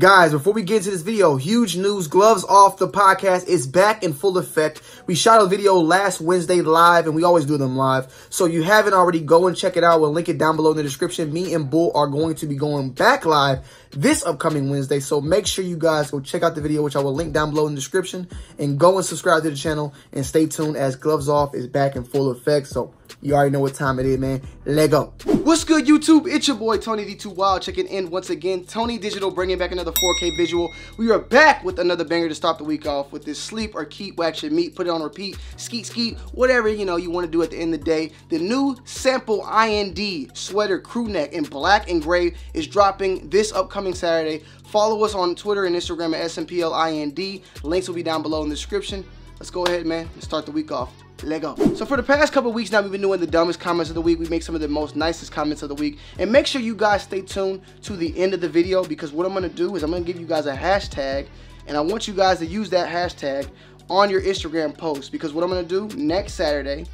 Guys, before we get into this video, huge news, Gloves Off the podcast is back in full effect. We shot a video last Wednesday live, and we always do them live. So if you haven't already, go and check it out. We'll link it down below in the description. Me and Bull are going to be going back live this upcoming Wednesday. So make sure you guys go check out the video, which I will link down below in the description. And go and subscribe to the channel and stay tuned as Gloves Off is back in full effect. So you already know what time it is, man. Let go. What's good, YouTube? It's your boy, Tony D2 Wild, checking in once again. Tony Digital bringing back another 4K visual. We are back with another banger to start the week off with this sleep or keep, wax your meat, put it on repeat, skeet, skeet, whatever, you know, you want to do at the end of the day. The new SAMPLEIND sweater crew neck in black and gray is dropping this upcoming Saturday. Follow us on Twitter and Instagram at SAMPLEIND. Links will be down below in the description. Let's go ahead, man, and start the week off. Lego. So for the past couple weeks now, we've been doing the dumbest comments of the week. We make some of the most nicest comments of the week. And make sure you guys stay tuned to the end of the video, because what I'm going to do is I'm going to give you guys a hashtag, and I want you guys to use that hashtag on your Instagram post, because what I'm going to do next Saturday,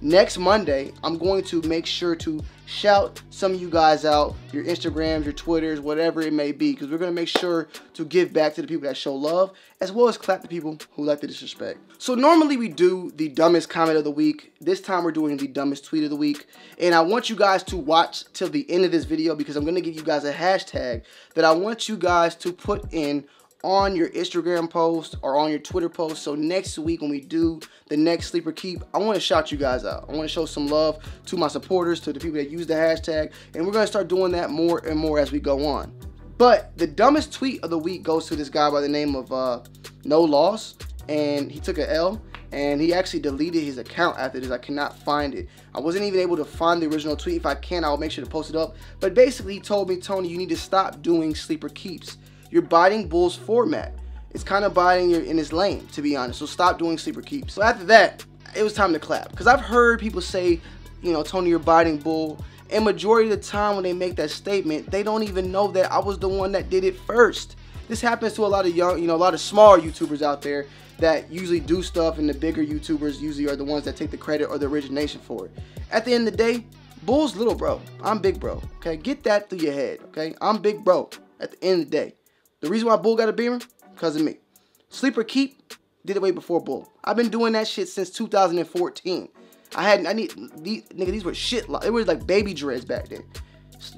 next Monday, I'm going to make sure to shout some of you guys out, your Instagrams, your Twitters, whatever it may be, because we're going to make sure to give back to the people that show love, as well as clap the people who like to disrespect. So normally we do the dumbest comment of the week. This time we're doing the dumbest tweet of the week, and I want you guys to watch till the end of this video, because I'm going to give you guys a hashtag that I want you guys to put in on your Instagram post or on your Twitter post. So next week when we do the next Sleeper Keep, I want to shout you guys out. I want to show some love to my supporters, to the people that use the hashtag, and we're going to start doing that more and more as we go on. But the dumbest tweet of the week goes to this guy by the name of NoLoss, and he took an L, and he actually deleted his account after this. I cannot find it. I wasn't even able to find the original tweet. If I can, I'll make sure to post it up. But basically he told me, Tony, you need to stop doing Sleeper Keeps. You're biting Bull's format. It's kind of biting in his lane, to be honest. So stop doing Sleeper Keeps. So after that, it was time to clap, because I've heard people say, you know, Tony, you're biting Bull. And majority of the time when they make that statement, they don't even know that I was the one that did it first. This happens to a lot of young, you know, a lot of small YouTubers out there that usually do stuff, and the bigger YouTubers usually are the ones that take the credit or the origination for it. At the end of the day, Bull's little bro. I'm big bro. Okay, get that through your head. Okay, I'm big bro at the end of the day. The reason why Bull got a beamer, because of me. Sleeper Keep did it way before Bull. I've been doing that shit since 2014. These were shit. It was like baby dreads back then.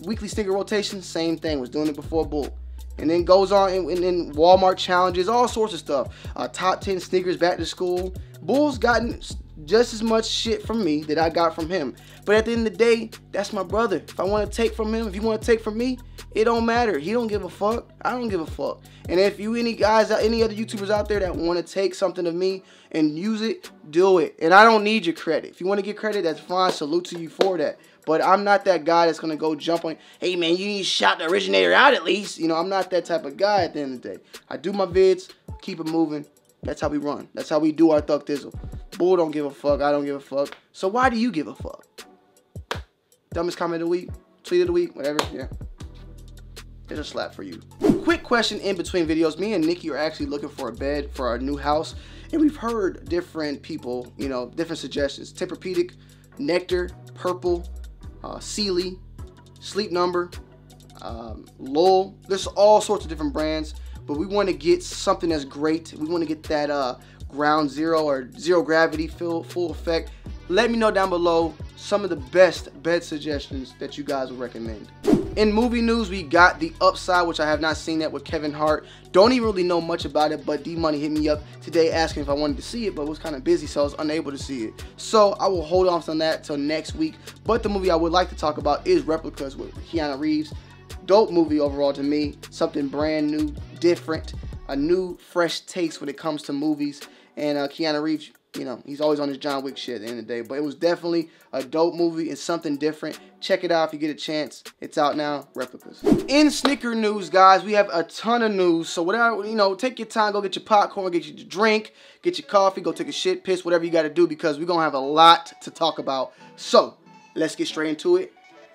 Weekly sticker rotation, same thing. Was doing it before Bull. And then goes on in Walmart challenges, all sorts of stuff. Top 10 sneakers back to school. Bull's gotten just as much shit from me that I got from him. But at the end of the day, that's my brother. If I want to take from him, if you want to take from me, it don't matter. He don't give a fuck. I don't give a fuck. And if you any other YouTubers out there that want to take something of me and use it, do it. And I don't need your credit. If you want to get credit, that's fine. Salute to you for that. But I'm not that guy that's going to go jump on, hey man, you need to shout the originator out at least. You know, I'm not that type of guy at the end of the day. I do my vids, keep it moving. That's how we run. That's how we do our Thug Thizzle. Bull don't give a fuck. I don't give a fuck. So why do you give a fuck? Dumbest comment of the week, tweet of the week, whatever. Yeah. There's a slap for you. Quick question in between videos. Me and Nikki are actually looking for a bed for our new house. And we've heard different people, you know, different suggestions. Tempur-Pedic, Nectar, Purple, Sealy, Sleep Number, Lowell. There's all sorts of different brands. But we want to get something that's great. We want to get that ground zero or zero gravity full effect. Let me know down below some of the best bed suggestions that you guys would recommend. In movie news, we got The Upside, which I have not seen yet, with Kevin Hart. Don't even really know much about it, but D-Money hit me up today asking if I wanted to see it, but was kind of busy, so I was unable to see it. So I will hold off on that till next week. But the movie I would like to talk about is Replicas with Keanu Reeves. Dope movie overall to me. Something brand new, different, a new, fresh taste when it comes to movies. And Keanu Reeves, you know, he's always on his John Wick shit at the end of the day. But it was definitely a dope movie and something different. Check it out if you get a chance. It's out now. Replicas. In sneaker news, guys, we have a ton of news. So whatever, you know, take your time. Go get your popcorn, get your drink, get your coffee, go take a shit, piss, whatever you got to do, because we're going to have a lot to talk about. So let's get straight into it.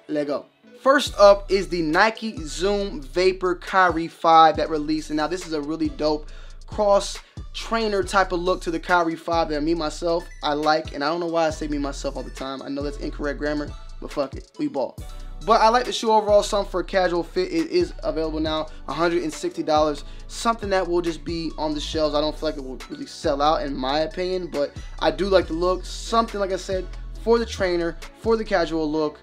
Let go. First up is the Nike Zoom Vapor Kyrie 5 that released. And now this is a really dope cross trainer type of look to the Kyrie 5 that me, myself, I like. And I don't know why I say me, myself all the time. I know that's incorrect grammar, but fuck it. We ball. But I like the shoe overall some for a casual fit. It is available now, $160. Something that will just be on the shelves. I don't feel like it will really sell out in my opinion, but I do like the look. Something, like I said, for the trainer, for the casual look.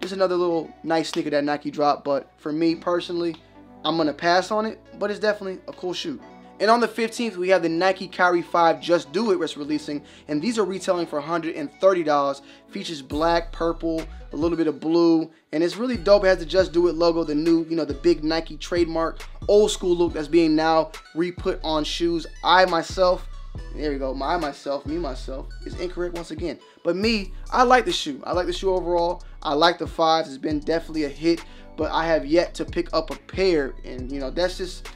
Just another little nice sneaker that Nike dropped, but for me personally, I'm going to pass on it, but it's definitely a cool shoe. And on the 15th, we have the Nike Kyrie 5 Just Do It that's releasing, and these are retailing for $130. Features black, purple, a little bit of blue, and it's really dope. It has the Just Do It logo, the new, you know, the big Nike trademark, old school look that's being now re-put on shoes. I myself, there we go, me myself, is incorrect once again. But me, I like the shoe. I like the shoe overall. I like the 5s. It's been definitely a hit, but I have yet to pick up a pair, and, you know, that's just...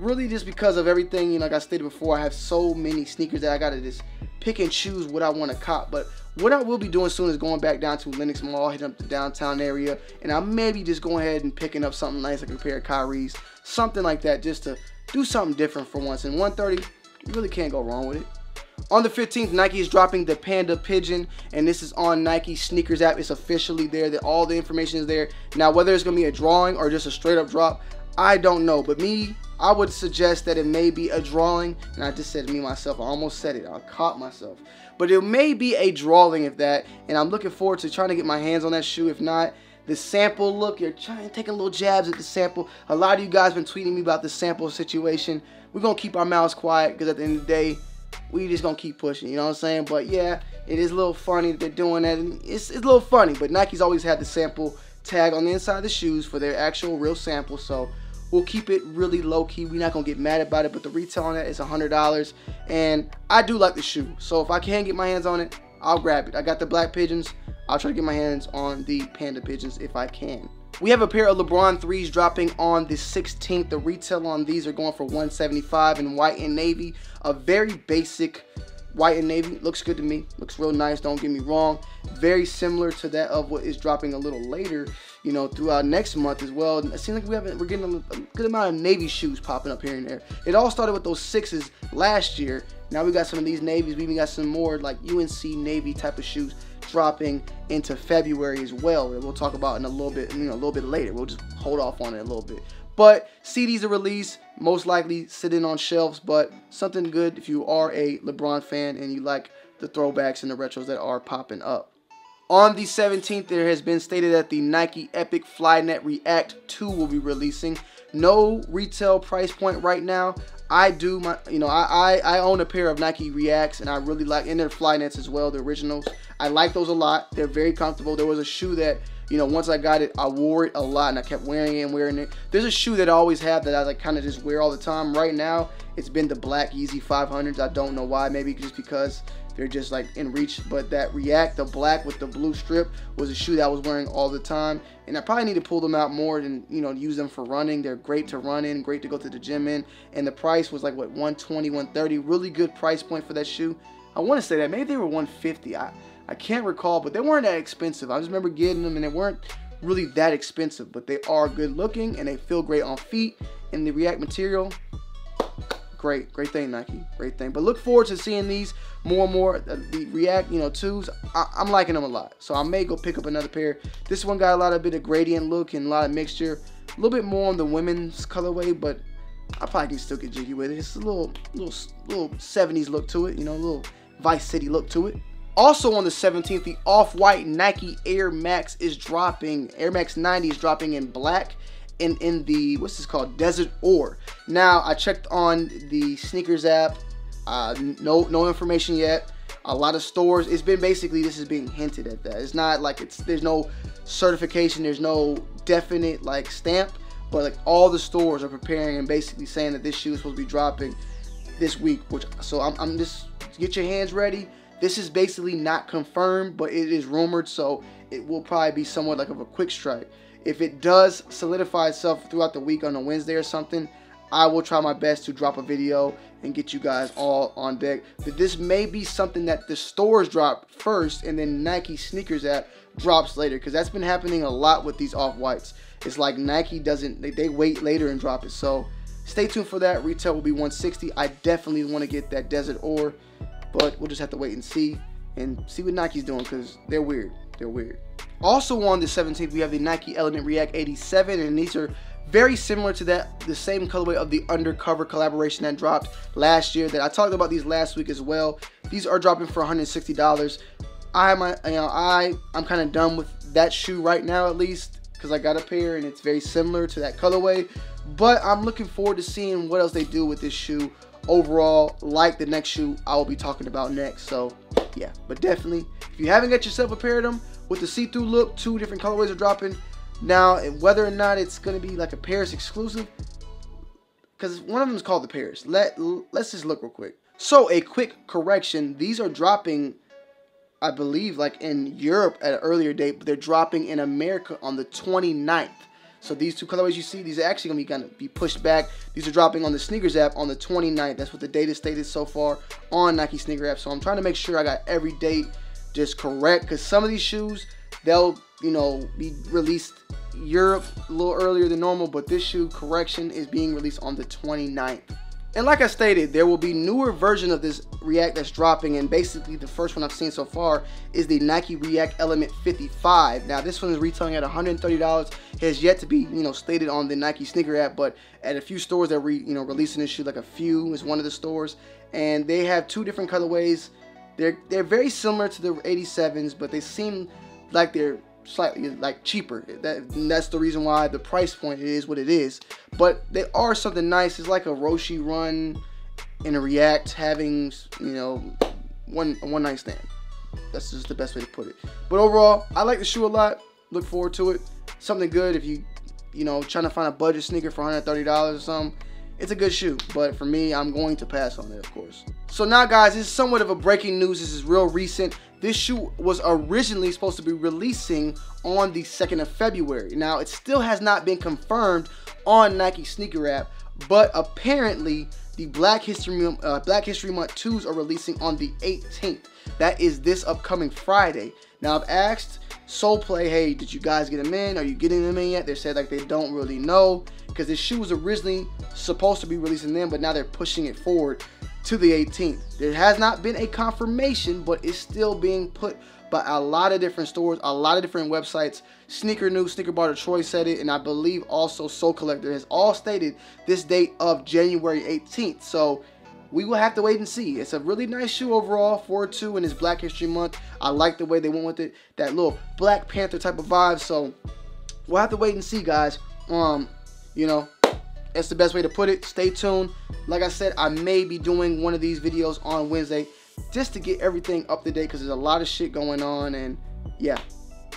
really just because of everything, you know, like I stated before, I have so many sneakers that I gotta just pick and choose what I want to cop. But what I will be doing soon is going back down to Lenox Mall, hitting up the downtown area, and I maybe just go ahead and picking up something nice like a pair of Kyries, something like that, just to do something different for once. And 130, you really can't go wrong with it. On the 15th, Nike is dropping the Panda Pigeon, and this is on Nike Sneakers app. It's officially there. That all the information is there. Now, whether it's gonna be a drawing or just a straight up drop, I don't know, but me, I would suggest that it may be a drawing, and I just said me myself, I almost said it, I caught myself, but it may be a drawing if that, and I'm looking forward to trying to get my hands on that shoe. If not, the sample look, you're trying to take little jabs at the sample. A lot of you guys been tweeting me about the sample situation. We're going to keep our mouths quiet, because at the end of the day, we just going to keep pushing, you know what I'm saying? But yeah, it is a little funny that they're doing that, and it's a little funny, but Nike's always had the sample tag on the inside of the shoes for their actual real sample, so... we'll keep it really low-key. We're not going to get mad about it, but the retail on that is $100, and I do like the shoe. So if I can get my hands on it, I'll grab it. I got the black pigeons. I'll try to get my hands on the panda pigeons if I can. We have a pair of LeBron 3s dropping on the 16th. The retail on these are going for $175 in white and navy. A very basic white and navy. Looks good to me. Looks real nice. Don't get me wrong. Very similar to that of what is dropping a little later, you know, throughout next month as well. It seems like we're getting a good amount of navy shoes popping up here and there. It all started with those 6s last year. Now we got some of these navies. We even got some more like UNC navy type of shoes dropping into February as well, that we'll talk about in a little bit, you know, a little bit later. We'll just hold off on it a little bit. But CDs are released, most likely sitting on shelves, but something good if you are a LeBron fan and you like the throwbacks and the retros that are popping up. On the 17th, there has been stated that the Nike Epic Flyknit React 2 will be releasing. No retail price point right now. I do my, you know, I own a pair of Nike Reacts, and I really like, and their Flyknits as well, the originals. I like those a lot. They're very comfortable. There was a shoe that, you know, once I got it, I wore it a lot, and I kept wearing it and wearing it. There's a shoe that I always have that I like kind of just wear all the time. Right now, it's been the black Yeezy 500s. I don't know why. Maybe just because they're just like in reach. But that React, the black with the blue strip, was a shoe that I was wearing all the time. And I probably need to pull them out more than, you know, use them for running. They're great to run in, great to go to the gym in. And the price was like, what, 120, 130. Really good price point for that shoe. I want to say that maybe they were 150. I can't recall, but they weren't that expensive. I just remember getting them, and they weren't really that expensive, but they are good looking, and they feel great on feet, and the React material, great, great thing, Nike, great thing. But look forward to seeing these more and more. The React, you know, 2s, I'm liking them a lot, so I may go pick up another pair. This one got a lot of bit of gradient look and a lot of mixture, a little bit more on the women's colorway, but I probably can still get jiggy with it. It's a little 70s look to it, you know, a little Vice City look to it. Also on the 17th, the off-white Nike Air Max is dropping. Air Max 90 is dropping in black and in the, what's this called, Desert Ore. Now, I checked on the sneakers app. No information yet. A lot of stores. It's been basically, this is being hinted at that. It's not like it's, there's no certification. There's no definite, like, stamp. But, like, all the stores are preparing and basically saying that this shoe is supposed to be dropping this week. Which, so I'm just, get your hands ready. This is basically not confirmed, but it is rumored, so it will probably be somewhat like of a quick strike. If it does solidify itself throughout the week on a Wednesday or something, I will try my best to drop a video and get you guys all on deck. But this may be something that the stores drop first, and then Nike Sneakers app drops later, because that's been happening a lot with these off-whites. It's like Nike doesn't, they wait later and drop it. So stay tuned for that. Retail will be $160. I definitely want to get that Desert Ore. But we'll just have to wait and see what Nike's doing, because they're weird. They're weird. Also on the 17th, we have the Nike Element React 87, and these are very similar to that, the same colorway of the Undercover collaboration that dropped last year that I talked about these last week as well. These are dropping for $160. I'm kind of done with that shoe right now, at least, because I got a pair and it's very similar to that colorway. But I'm looking forward to seeing what else they do with this shoe overall, like the next shoe I will be talking about next. So yeah, but definitely, if you haven't got yourself a pair of them with the see-through look, two different colorways are dropping. Now, whether or not it's going to be like a Paris exclusive, because one of them is called the Paris. Let's just look real quick. So, a quick correction. These are dropping, I believe, like in Europe at an earlier date, but they're dropping in America on the 29th. So, these two colorways you see, these are actually going to be pushed back. These are dropping on the Sneakers app on the 29th. That's what the date is stated so far on Nike Sneaker app. So, I'm trying to make sure I got every date just correct, because some of these shoes, they'll, you know, be released Europe a little earlier than normal, but this shoe correction is being released on the 29th. And like I stated, there will be newer version of this React that's dropping, and basically the first one I've seen so far is the Nike React Element 55. Now this one is retailing at $130. It has yet to be, you know, stated on the Nike Sneaker app, but at a few stores that releasing this shoe, like a few is one of the stores, and they have two different colorways. They're very similar to the 87s, but they seem like they're slightly like cheaper. That's the reason why the price point is what it is, but they are something nice. It's like a Roshi run and a React having, you know, one night stand. That's just the best way to put it. But overall, I like the shoe a lot. Look forward to it. Something good if you know, trying to find a budget sneaker for $130 or something. It's a good shoe, but for me, I'm going to pass on it, of course. So now, guys, this is somewhat of a breaking news. This is real recent. This shoe was originally supposed to be releasing on the 2nd of February. Now, it still has not been confirmed on Nike Sneaker app, but apparently, the Black History Month 2s are releasing on the 18th. That is this upcoming Friday. Now, I've asked Soulplay, hey, did you guys get them in? Are you getting them in yet? They said like they don't really know, because this shoe was originally supposed to be releasing them, but now they're pushing it forward to the 18th. There has not been a confirmation, but it's still being put by a lot of different stores, a lot of different websites. Sneaker News, Sneaker Bar Detroit said it, and I believe also Soul Collector has all stated this date of January 18th. So we will have to wait and see. It's a really nice shoe overall, 4.2, and it's Black History Month. I like the way they went with it, that little Black Panther type of vibe. So we'll have to wait and see, guys. You know, that's the best way to put it. Stay tuned. Like I said, I may be doing one of these videos on Wednesday just to get everything up to date, because there's a lot of shit going on, and yeah,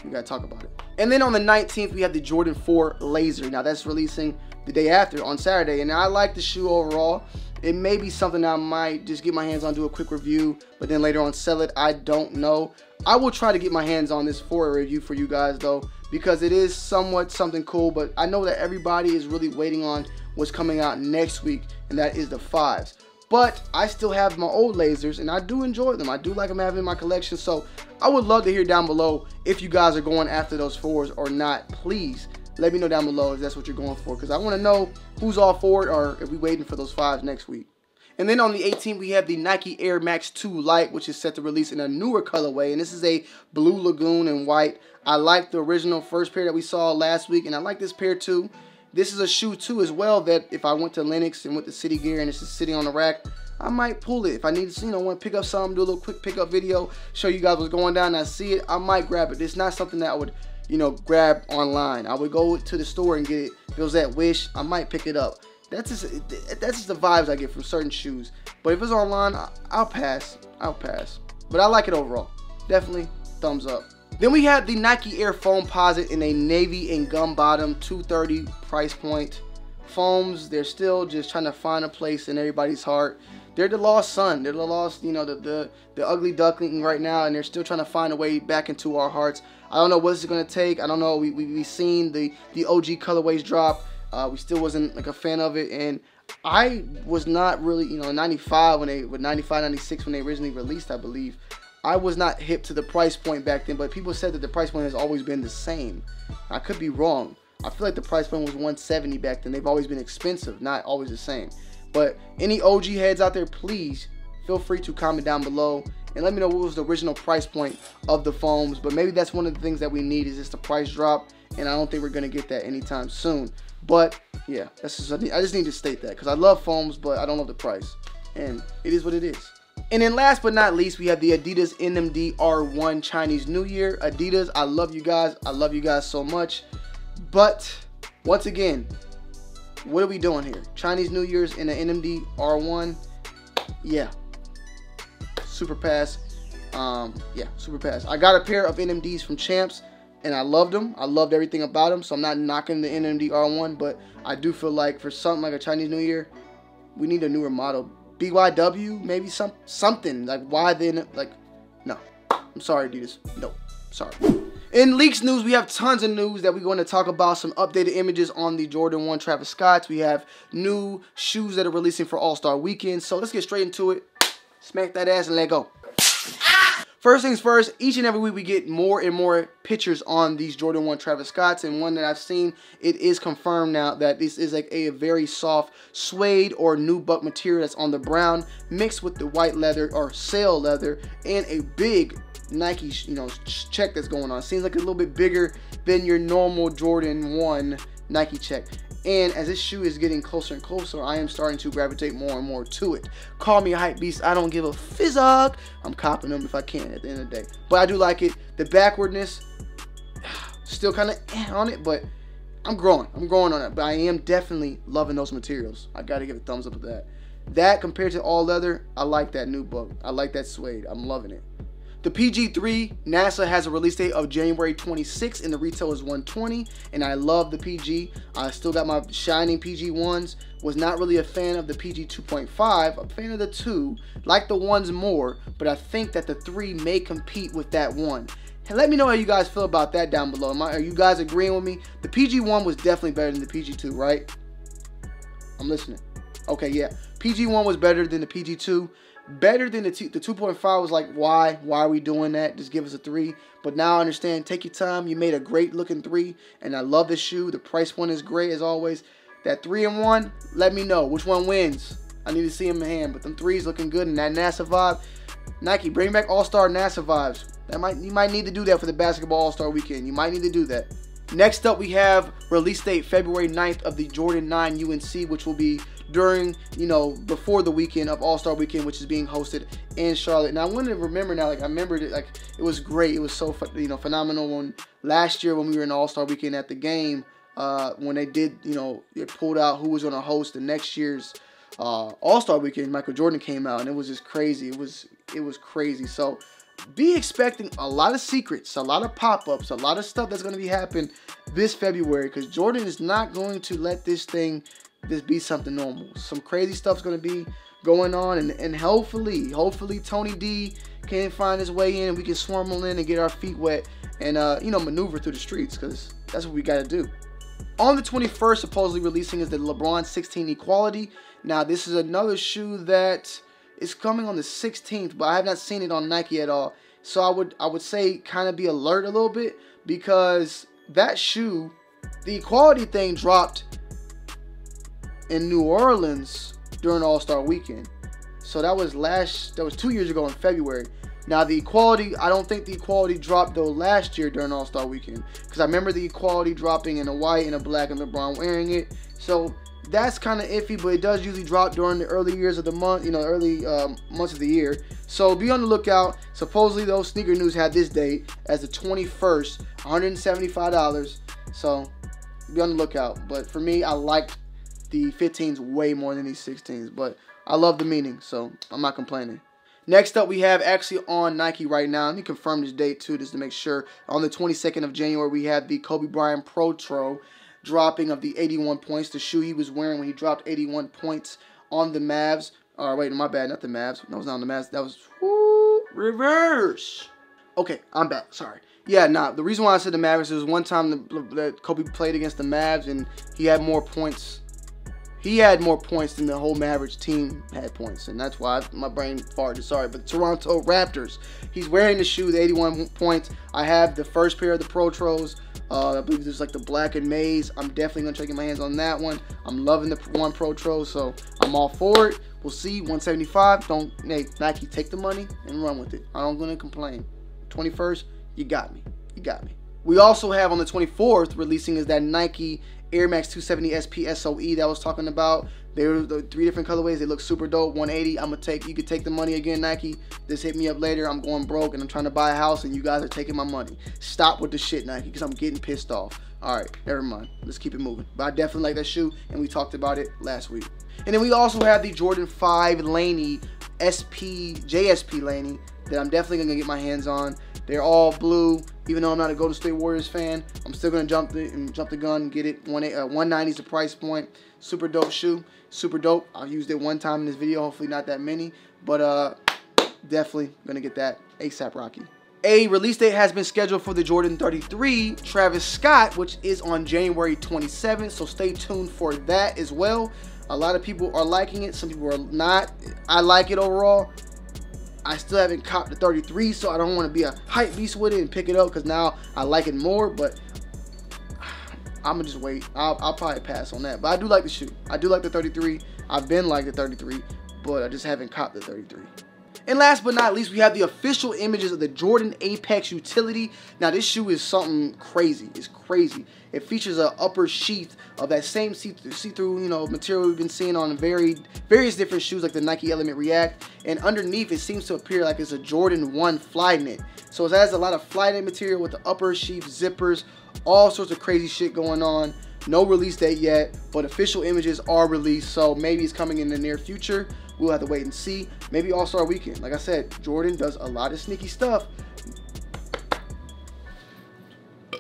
we gotta talk about it. And then on the 19th, we have the Jordan 4 Laser. Now that's releasing the day after on Saturday, and I like the shoe overall. It may be something I might just get my hands on, do a quick review, but then later on sell it. I don't know. I will try to get my hands on this for a review for you guys though, because it is somewhat something cool. But I know that everybody is really waiting on what's coming out next week, and that is the 5s. But I still have my old Lasers, and I do enjoy them. I do like them having in my collection. So I would love to hear down below if you guys are going after those 4s or not. Please let me know down below if that's what you're going for, because I want to know who's all for it, or if we waiting for those 5s next week. And then on the 18th, we have the Nike Air Max 2 Lite, which is set to release in a newer colorway, and this is a blue lagoon and white. I like the original first pair that we saw last week, and I like this pair too. This is a shoe too as well that if I went to Lenox and went to City Gear and it's just sitting on the rack, I might pull it. If I need to, you know, want to pick up something, do a little quick pickup video, show you guys what's going down, and I see it, I might grab it. It's not something that I would, you know, grab online. I would go to the store and get it. If it was at Wish, I might pick it up. That's just the vibes I get from certain shoes. But if it's online, I'll pass. I'll pass. But I like it overall. Definitely thumbs up. Then we have the Nike Air Foam Posit in a navy and gum bottom, $230 price point. Foams, they're still just trying to find a place in everybody's heart. They're the lost son. They're the lost, you know, the ugly duckling right now, and they're still trying to find a way back into our hearts. I don't know what it's going to take. I don't know. We've seen the OG colorways drop. We still wasn't like a fan of it, and I was not really, you know, 95, 96 when they originally released, I believe. I was not hip to the price point back then, but people said that the price point has always been the same. I could be wrong. I feel like the price point was $170 back then. They've always been expensive, not always the same. But any OG heads out there, please feel free to comment down below and and let me know what was the original price point of the foams. But maybe that's one of the things that we need is just the price drop, and I don't think we're going to get that anytime soon. But yeah, that's just, I just need to state that because I love foams, but I don't love the price, and it is what it is. And then last but not least, we have the Adidas NMD R1 Chinese New Year. Adidas, I love you guys. I love you guys so much. But once again, what are we doing here? Chinese New Year's in the NMD R1. Yeah. Super pass. Yeah, super pass. I got a pair of NMDs from Champs, and I loved them. I loved everything about them, so I'm not knocking the NMD R1, but I do feel like for something like a Chinese New Year, we need a newer model. BYW, maybe something. Like, why then? Like, no. I'm sorry, Adidas. No. Sorry. In leaks news, we have tons of news that we're going to talk about. Some updated images on the Jordan 1 Travis Scotts. We have new shoes that are releasing for All-Star Weekend. So let's get straight into it. Smack that ass and let go. First things first, each and every week we get more and more pictures on these Jordan 1 Travis Scotts, and one that I've seen, it is confirmed now that this is like a very soft suede or nubuck material that's on the brown mixed with the white leather or sail leather and a big Nike, you know, check that's going on. Seems like a little bit bigger than your normal Jordan 1 Nike check. And as this shoe is getting closer and closer, I am starting to gravitate more and more to it. Call me a hype beast. I don't give a fizzog. I'm copping them if I can at the end of the day. But I do like it. The backwardness, still kind of on it, but I'm growing. I'm growing on it. But I am definitely loving those materials. I got to give a thumbs up to that. That compared to all leather, I like that new book. I like that suede. I'm loving it. The PG3, NASA has a release date of January 26th, and the retail is $120, and I love the PG. I still got my shining PG1s. Was not really a fan of the PG 2.5, a fan of the 2, like the 1s more, but I think that the 3 may compete with that 1. And let me know how you guys feel about that down below. Are you guys agreeing with me? The PG1 was definitely better than the PG2, right? I'm listening. Okay, yeah. PG1 was better than the PG2. Better than the 2.5 was like, why are we doing that? Just give us a 3. But now I understand. Take your time. You made a great looking 3, and I love this shoe. The price point is great as always. That 3 and 1, let me know which one wins. I need to see them in hand. But them 3s looking good, and that NASA vibe. Nike, bring back All-Star NASA vibes. That you might need to do that for the basketball All-Star weekend. You might need to do that. Next up, we have release date February 9th of the Jordan 9 UNC, which will be during, you know, before the weekend of All-Star Weekend, which is being hosted in Charlotte. And I want to remember now, like, I remembered it, like, it was great. It was so, you know, phenomenal when last year when we were in All-Star Weekend at the game, when they did, you know, it pulled out who was going to host the next year's All-Star Weekend. Michael Jordan came out, and it was just crazy. It was crazy. So be expecting a lot of secrets, a lot of pop-ups, a lot of stuff that's going to be happening this February, because Jordan is not going to let this be something normal. Some crazy stuff's going to be going on, and hopefully Tony D can find his way in, and we can swarm in and get our feet wet and, you know, maneuver through the streets, because that's what we got to do. On the 21st, supposedly releasing is the LeBron 16 Equality. Now, this is another shoe that is coming on the 16th, but I have not seen it on Nike at all. So I would say kind of be alert a little bit, because that shoe, the Equality thing, dropped in New Orleans during All-Star Weekend. So that was 2 years ago in February. Now the Equality, I don't think the Equality dropped though last year during All-Star Weekend, because I remember the Equality dropping in a white and a black and LeBron wearing it. So that's kind of iffy, but it does usually drop during the early years of the month, you know, early months of the year. So be on the lookout. Supposedly those Sneaker News had this date as the 21st, $175. So be on the lookout. But for me, I liked the 15s way more than these 16s, but I love the meaning, so I'm not complaining. Next up, we have actually on Nike right now. Let me confirm this date too, just to make sure. On the 22nd of January, we have the Kobe Bryant Pro Tro dropping of the 81 points, the shoe he was wearing when he dropped 81 points on the Mavs. Or wait, my bad, not the Mavs. That was not on the Mavs. That was reverse. Okay, I'm back. Sorry. Yeah, nah, the reason why I said the Mavericks is one time that Kobe played against the Mavs and he had more points He had more points than the whole Mavericks team had points, and that's why my brain farted, sorry. But Toronto Raptors, he's wearing the shoe, the 81 points. I have the first pair of the Pro Tros. I believe there's like the black and maize. I'm definitely going to try to get my hands on that one. I'm loving the one Pro Tro, so I'm all for it. We'll see, 175. Don't, hey, Nike, take the money and run with it. I'm going to complain. 21st, you got me. You got me. We also have on the 24th releasing is that Nike Air Max 270 SP SOE that I was talking about. There were the three different colorways. They look super dope. 180. I'm gonna take. You could take the money again, Nike. Just hit me up later. I'm going broke and I'm trying to buy a house, and you guys are taking my money. Stop with the shit, Nike, because I'm getting pissed off. All right, never mind. Let's keep it moving. But I definitely like that shoe, and we talked about it last week. And then we also have the Jordan 5 Laney SP JSP Laney that I'm definitely gonna get my hands on. They're all blue. Even though I'm not a Golden State Warriors fan, I'm still gonna jump the gun, and get it. 190 is the price point. Super dope shoe, super dope. I used it one time in this video. Hopefully not that many, but definitely gonna get that ASAP, Rocky. A release date has been scheduled for the Jordan 33 Travis Scott, which is on January 27th. So stay tuned for that as well. A lot of people are liking it. Some people are not. I like it overall. I still haven't copped the 33, so I don't want to be a hype beast with it and pick it up because now I like it more, but I'm going to just wait. I'll probably pass on that, but I do like the shoe. I do like the 33. I've been like the 33, but I just haven't copped the 33. And last but not least, we have the official images of the Jordan Apex Utility. Now, this shoe is something crazy. It's crazy. It features an upper sheath of that same see-through, you know, material we've been seeing on various different shoes like the Nike Element React. And underneath, it seems to appear like it's a Jordan 1 Flyknit. So it has a lot of Flyknit material with the upper sheath, zippers, all sorts of crazy shit going on. No release date yet, but official images are released, so maybe it's coming in the near future. We'll have to wait and see. Maybe All-Star Weekend. Like I said, Jordan does a lot of sneaky stuff.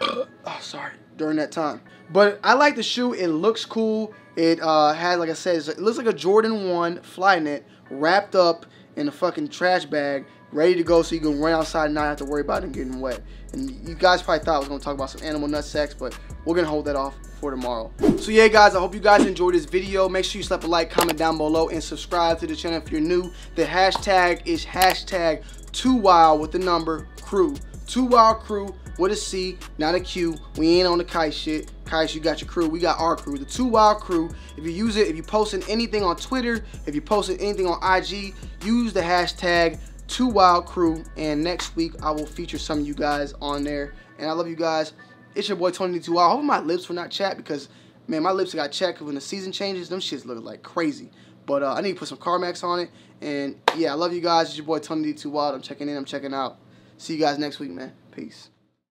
Oh, sorry. During that time. But I like the shoe. It looks cool. It had, like I said, it looks like a Jordan 1 Flyknit wrapped up in a fucking trash bag, ready to go so you can run outside and not have to worry about it getting wet. And you guys probably thought I was going to talk about some animal nut sacks, but we're going to hold that off for tomorrow. So yeah, guys, I hope you guys enjoyed this video. Make sure you slap a like, comment down below, and subscribe to the channel if you're new. The hashtag is #2Wild with the number crew. 2Wild crew with a C, not a Q. We ain't on the Kai shit. Kai, you got your crew. We got our crew. The 2Wild crew. If you use it, if you're posting anything on Twitter, if you're posting anything on IG, use the hashtag 2Wild crew, and next week I will feature some of you guys on there. And I love you guys. It's your boy Tony D2 Wild. I hope my lips were not chapped because, man, my lips got chapped when the season changes. Them shits look like crazy. But I need to put some CarMax on it. And yeah, I love you guys. It's your boy Tony D2 Wild. I'm checking in. I'm checking out. See you guys next week, man. Peace.